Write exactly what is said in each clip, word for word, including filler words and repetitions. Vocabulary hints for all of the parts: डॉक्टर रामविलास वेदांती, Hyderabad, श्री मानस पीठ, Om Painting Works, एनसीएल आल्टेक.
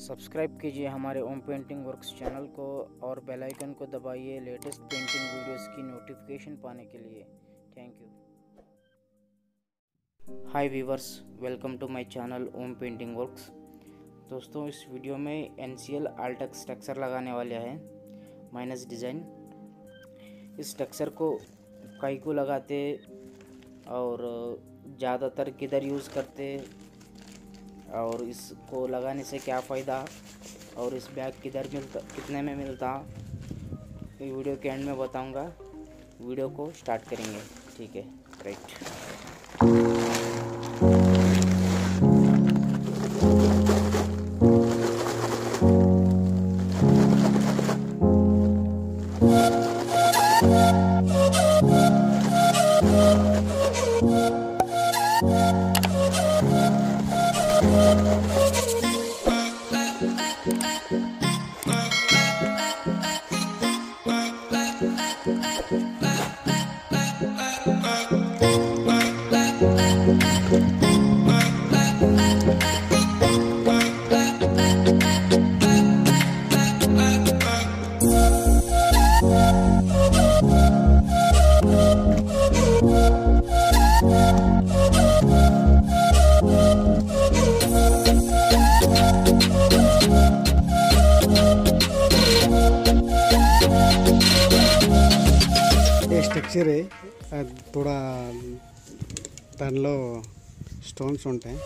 Subscribe कीजिए हमारे ओम painting works channel को और बेल आइकन को दबाइए लेटेस्ट पेंटिंग वीडियोस की नोटिफिकेशन पाने के लिए। Thank you. Hi viewers, welcome to my channel Om painting works. दोस्तों, इस वीडियो में एनसीएल आल्टेक स्ट्रक्चर लगाने वाले हैं माइनस डिज़ाइन। इस स्ट्रक्चर को काई को लगाते और ज़्यादातर किधर यूज़ करते और इसको लगाने से क्या फ़ायदा और इस बैग किधर मिलता, कितने में मिलता, ये वीडियो के एंड में बताऊंगा। वीडियो को स्टार्ट करेंगे, ठीक है? राइट। స్ట్రక్చర్ थोड़ा దానిలో స్టోన్స్ ఉంటాయి।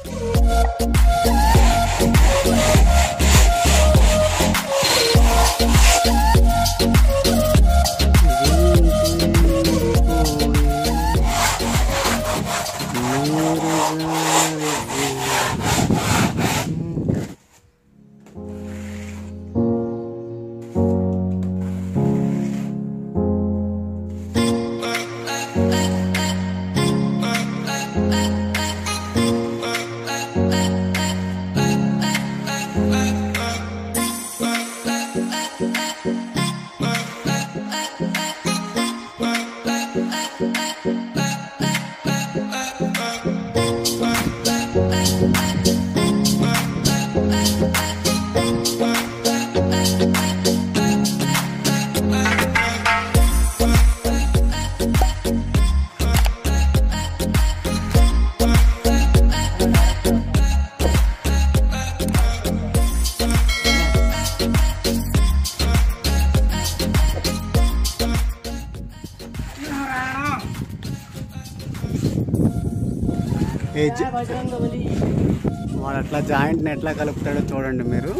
వాడు అట్లా జాయింట్ని ఎట్లా కలుపుతాడో చూడండి మీరు।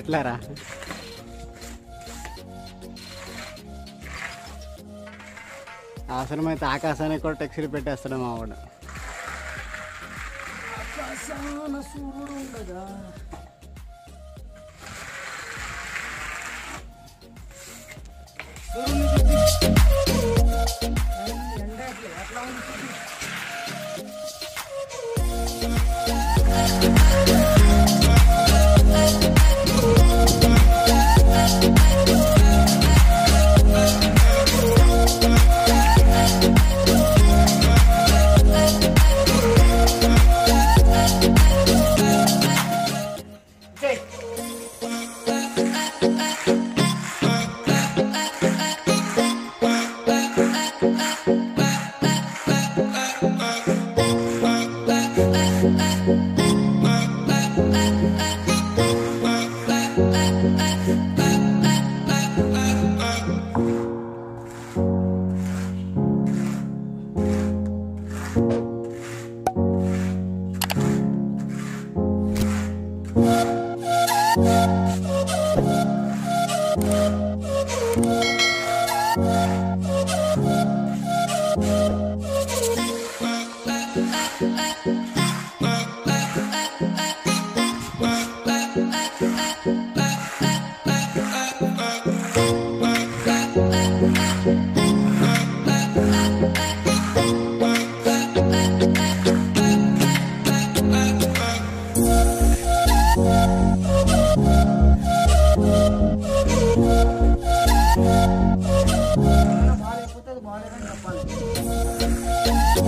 ఎట్లారా అవసరమైతే ఆకాశానికి కూడా టెక్స్చర్ పెట్టేస్తాడు మా వాడు। I'm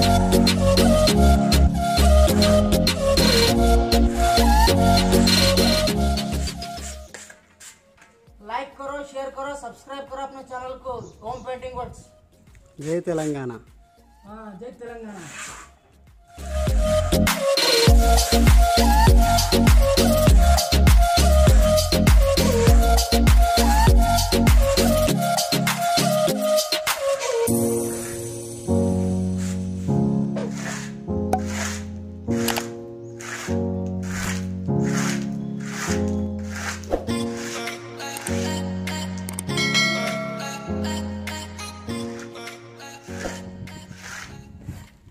लाइक करो, शेयर करो, सब्सक्राइब करो अपने चैनल को ओम पेंटिंग वर्क्स। जय तेलंगाना। हाँ, जय तेलंगाना।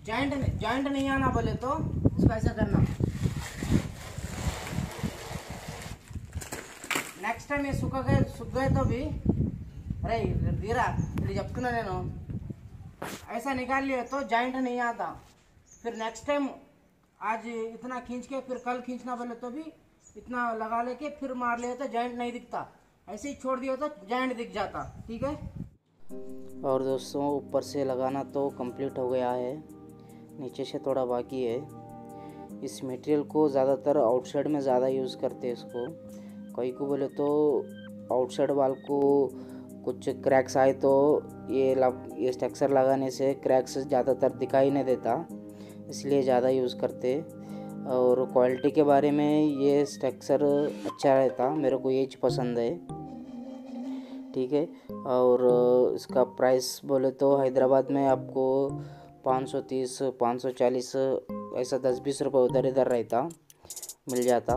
जॉइंट जॉइंट नहीं आना बोले तो इसको ऐसा करना। नेक्स्ट टाइम ये सूख गए सूख गए तो भी अरे धीरा जब ना ऐसा निकाल लिए तो जॉइंट नहीं आता। फिर नेक्स्ट टाइम आज इतना खींच के फिर कल खींचना बोले तो भी इतना लगा लेके फिर मार लिए तो जॉइंट नहीं दिखता। ऐसे ही छोड़ दिया तो जॉइंट दिख जाता। ठीक है। और दोस्तों ऊपर से लगाना तो कंप्लीट हो गया है, नीचे से थोड़ा बाकी है। इस मटेरियल को ज़्यादातर आउटसाइड में ज़्यादा यूज़ करते हैं। इसको कोई को बोले तो आउटसाइड वाल को कुछ क्रैक्स आए तो ये ये स्ट्रक्चर लगाने से क्रैक्स ज़्यादातर दिखाई नहीं देता, इसलिए ज़्यादा यूज़ करते। और क्वालिटी के बारे में ये स्ट्रक्चर अच्छा रहता, मेरे को ये पसंद है। ठीक है। और इसका प्राइस बोले तो हैदराबाद में आपको पाँच सौ तीस, पाँच सौ चालीस ऐसा दस बीस रुपये उधर इधर रहता, मिल जाता।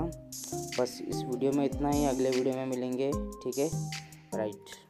बस इस वीडियो में इतना ही, अगले वीडियो में मिलेंगे। ठीक है, राइट।